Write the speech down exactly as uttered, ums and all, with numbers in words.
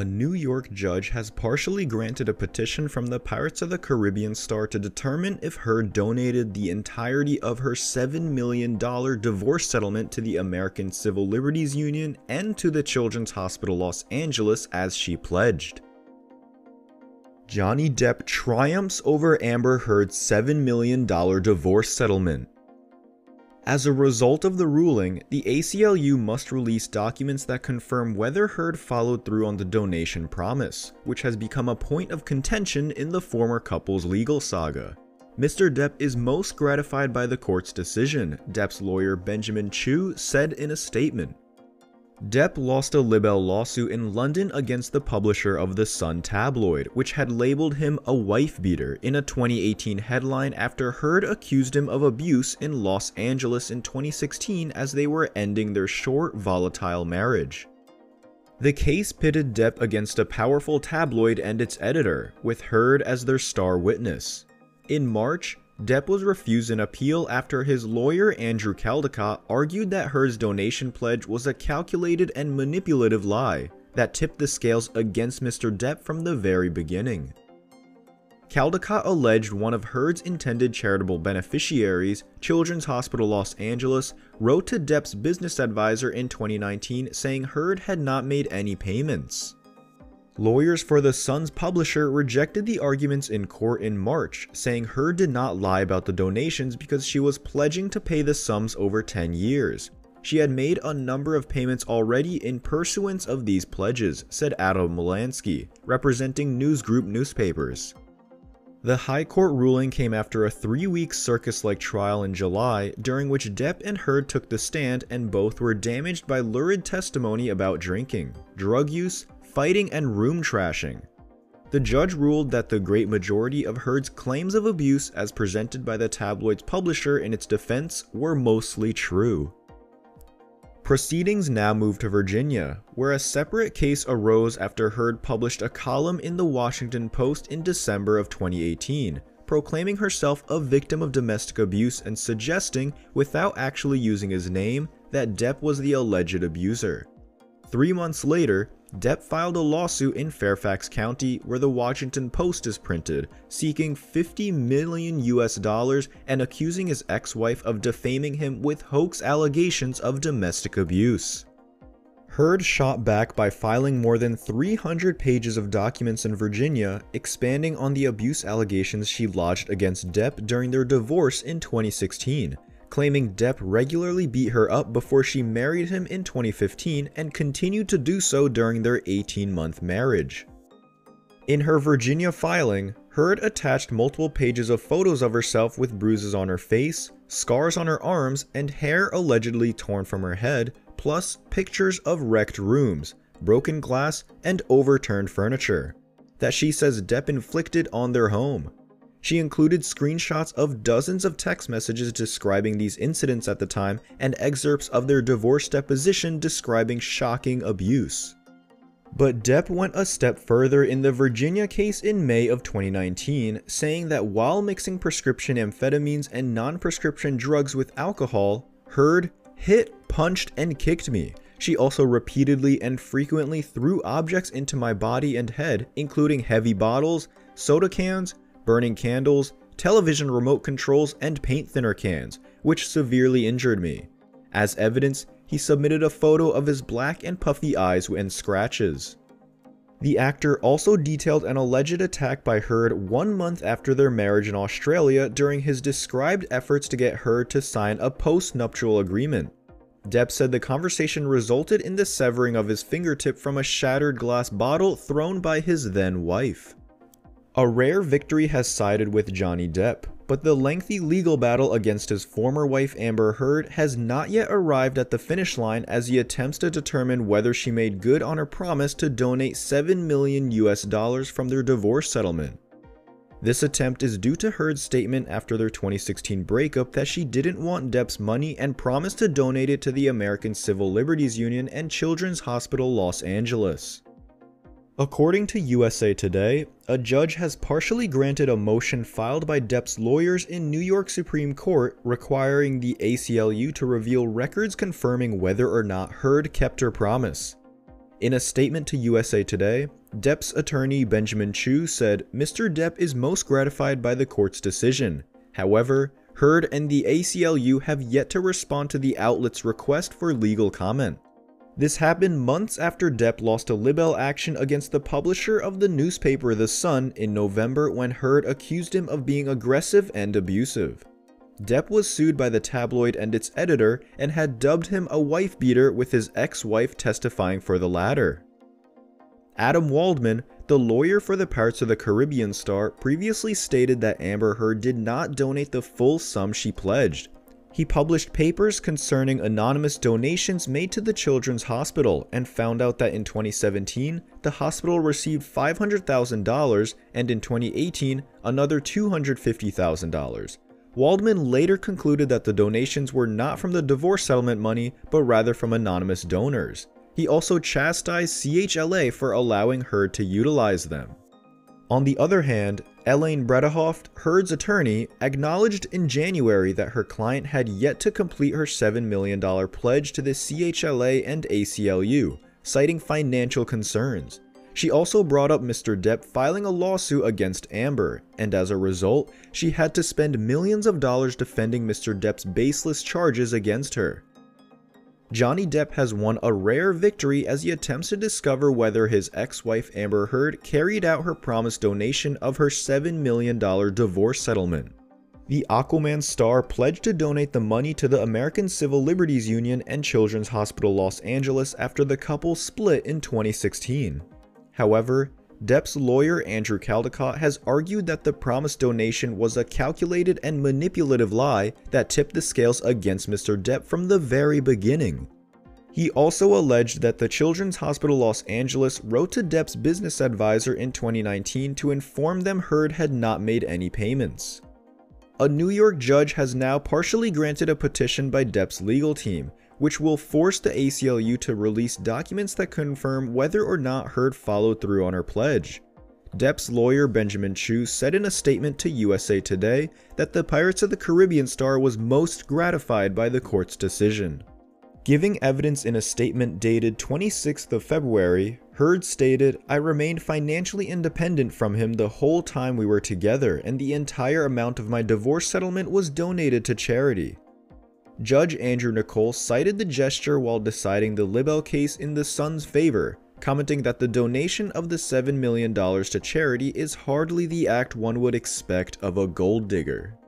A New York judge has partially granted a petition from the Pirates of the Caribbean star to determine if Heard donated the entirety of her seven million dollars divorce settlement to the American Civil Liberties Union and to the Children's Hospital Los Angeles as she pledged. Johnny Depp triumphs over Amber Heard's seven million dollars divorce settlement. As a result of the ruling, the A C L U must release documents that confirm whether Heard followed through on the donation promise, which has become a point of contention in the former couple's legal saga. Mister Depp is most gratified by the court's decision, Depp's lawyer Benjamin Chu said in a statement. Depp lost a libel lawsuit in London against the publisher of the Sun tabloid, which had labeled him a wife-beater in a twenty eighteen headline after Heard accused him of abuse in Los Angeles in twenty sixteen as they were ending their short, volatile marriage. The case pitted Depp against a powerful tabloid and its editor, with Heard as their star witness. In March, Depp was refused an appeal after his lawyer Andrew Caldecott argued that Heard's donation pledge was a calculated and manipulative lie that tipped the scales against Mister Depp from the very beginning. Caldecott alleged one of Heard's intended charitable beneficiaries, Children's Hospital Los Angeles, wrote to Depp's business advisor in twenty nineteen saying Heard had not made any payments. Lawyers for the Sun's publisher rejected the arguments in court in March, saying Heard did not lie about the donations because she was pledging to pay the sums over ten years. She had made a number of payments already in pursuance of these pledges, said Adam Malanski, representing News Group Newspapers. The High Court ruling came after a three-week circus-like trial in July, during which Depp and Heard took the stand and both were damaged by lurid testimony about drinking, drug use, fighting, and room trashing. The judge ruled that the great majority of Heard's claims of abuse as presented by the tabloid's publisher in its defense were mostly true. Proceedings now moved to Virginia, where a separate case arose after Heard published a column in the Washington Post in December of twenty eighteen, proclaiming herself a victim of domestic abuse and suggesting, without actually using his name, that Depp was the alleged abuser. Three months later, Depp filed a lawsuit in Fairfax County, where the Washington Post is printed, seeking fifty million U S dollars and accusing his ex-wife of defaming him with hoax allegations of domestic abuse. Heard shot back by filing more than three hundred pages of documents in Virginia, expanding on the abuse allegations she lodged against Depp during their divorce in twenty sixteen. Claiming Depp regularly beat her up before she married him in twenty fifteen and continued to do so during their eighteen-month marriage. In her Virginia filing, Heard attached multiple pages of photos of herself with bruises on her face, scars on her arms, and hair allegedly torn from her head, plus pictures of wrecked rooms, broken glass, and overturned furniture that she says Depp inflicted on their home. She included screenshots of dozens of text messages describing these incidents at the time and excerpts of their divorce deposition describing shocking abuse. But Depp went a step further in the Virginia case in May of twenty nineteen, saying that while mixing prescription amphetamines and non-prescription drugs with alcohol, Heard hit, punched, and kicked me. She also repeatedly and frequently threw objects into my body and head, including heavy bottles, soda cans, burning candles, television remote controls, and paint thinner cans, which severely injured me. As evidence, he submitted a photo of his black and puffy eyes and scratches. The actor also detailed an alleged attack by Heard one month after their marriage in Australia during his described efforts to get Heard to sign a post-nuptial agreement. Depp said the conversation resulted in the severing of his fingertip from a shattered glass bottle thrown by his then-wife. A rare victory has sided with Johnny Depp, but the lengthy legal battle against his former wife Amber Heard has not yet arrived at the finish line as he attempts to determine whether she made good on her promise to donate seven million U S dollars from their divorce settlement. This attempt is due to Heard's statement after their twenty sixteen breakup that she didn't want Depp's money and promised to donate it to the American Civil Liberties Union and Children's Hospital Los Angeles. According to U S A Today, a judge has partially granted a motion filed by Depp's lawyers in New York Supreme Court requiring the A C L U to reveal records confirming whether or not Heard kept her promise. In a statement to U S A Today, Depp's attorney Benjamin Chu said Mister Depp is most gratified by the court's decision. However, Heard and the A C L U have yet to respond to the outlet's request for legal comment. This happened months after Depp lost a libel action against the publisher of the newspaper The Sun in November when Heard accused him of being aggressive and abusive. Depp was sued by the tabloid and its editor and had dubbed him a wife beater, with his ex-wife testifying for the latter. Adam Waldman, the lawyer for the Pirates of the Caribbean star, previously stated that Amber Heard did not donate the full sum she pledged. He published papers concerning anonymous donations made to the Children's Hospital and found out that in twenty seventeen, the hospital received five hundred thousand dollars and in twenty eighteen, another two hundred fifty thousand dollars. Waldman later concluded that the donations were not from the divorce settlement money, but rather from anonymous donors. He also chastised C H L A for allowing Heard to utilize them. On the other hand, Elaine Bredehoft, Heard's attorney, acknowledged in January that her client had yet to complete her seven million dollars pledge to the C H L A and A C L U, citing financial concerns. She also brought up Mister Depp filing a lawsuit against Amber, and as a result, she had to spend millions of dollars defending Mister Depp's baseless charges against her. Johnny Depp has won a rare victory as he attempts to discover whether his ex-wife Amber Heard carried out her promised donation of her seven million dollars divorce settlement. The Aquaman star pledged to donate the money to the American Civil Liberties Union and Children's Hospital Los Angeles after the couple split in twenty sixteen. However, Depp's lawyer Andrew Caldecott has argued that the promised donation was a calculated and manipulative lie that tipped the scales against Mister Depp from the very beginning. He also alleged that the Children's Hospital Los Angeles wrote to Depp's business advisor in twenty nineteen to inform them Heard had not made any payments. A New York judge has now partially granted a petition by Depp's legal team, which will force the A C L U to release documents that confirm whether or not Heard followed through on her pledge. Depp's lawyer Benjamin Chu said in a statement to U S A Today that the Pirates of the Caribbean star was most gratified by the court's decision. Giving evidence in a statement dated twenty-sixth of February, Heard stated, "I remained financially independent from him the whole time we were together, and the entire amount of my divorce settlement was donated to charity." Judge Andrew Nichol cited the gesture while deciding the libel case in The Sun's favor, commenting that the donation of the seven million dollars to charity is hardly the act one would expect of a gold digger.